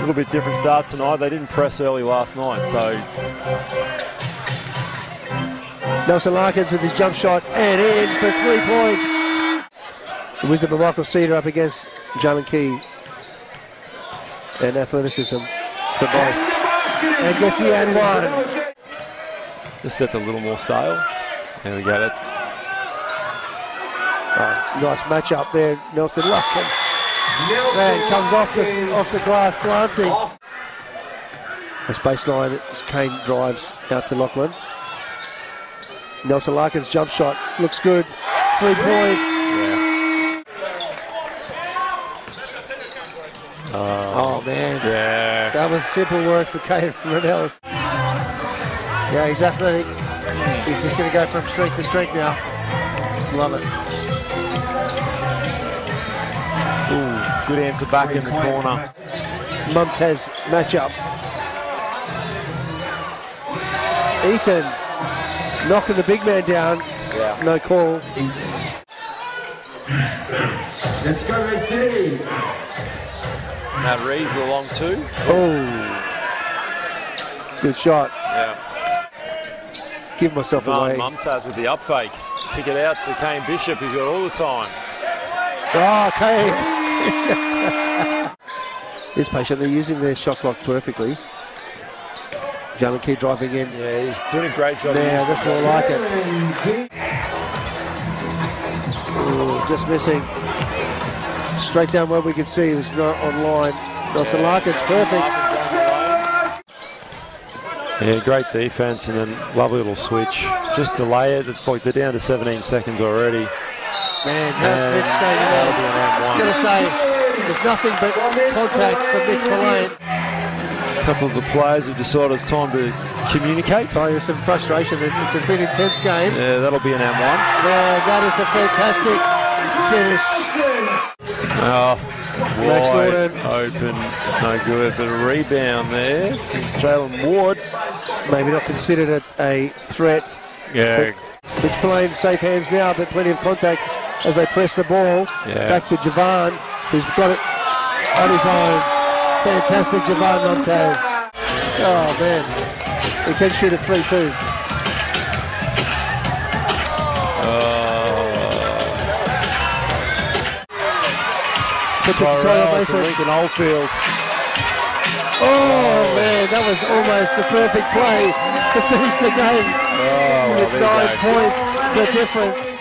a little bit different start tonight. They didn't press early last night, so... Nelson Larkins with his jump shot and in for 3 points. The wisdom of Michael Cedar up against Jalen Key. And athleticism for both. And gets the and one. This set's a little more stale. There we go, that's... Oh, nice match up there, Nelson Larkins. Man comes off the glass, glancing. As baseline, Kane drives out to Lachlan. Nelson Larkins' jump shot looks good. 3 points. Yeah. Oh man, yeah. That was simple work for Kane from Rinellis. Yeah, he's athletic. He's just going to go from strength to strength now. Love it. Ooh, good answer back in the corner. Mumtaz matchup. Ethan knocking the big man down. Yeah. No call. Let's go, City. Matt Reese along too. Oh, good shot. Yeah. Give myself away. Mumtaz with the up fake. Pick it out to Kane Bishop, he's got all the time. Oh, Kane! He's patient, they're using their shot clock perfectly. Jalen Key driving in. Yeah, he's doing a great job. Yeah, that's more like it. Ooh, just missing. Straight down where we can see, he was not online. Nelson Larkins, perfect. Yeah, great defense and then lovely little switch. Just delay it. It's like they're down to 17 seconds already. Man, how's Mitch staying there? I was going to say, there's nothing but contact from Mitch Pallan. A couple of the players have decided it's time to communicate. Oh, there's some frustration. It's a bit intense game. Yeah, that'll be an M1. Yeah, that is a fantastic finish. Oh, Max Norton open. No good. But a rebound there. Jalen Ward. Maybe not considered it a threat. Yeah. Mitch Pallan, safe hands now, but plenty of contact as they press the ball. Yeah. Back to Javon, who's got it on his own. Fantastic, Javon Montez. Oh, man. He can shoot a 3 too. Puts it to Taylor Mason. Oldfield. Oh, man, that was almost the perfect play to finish the game. Oh, with 9 points, the difference.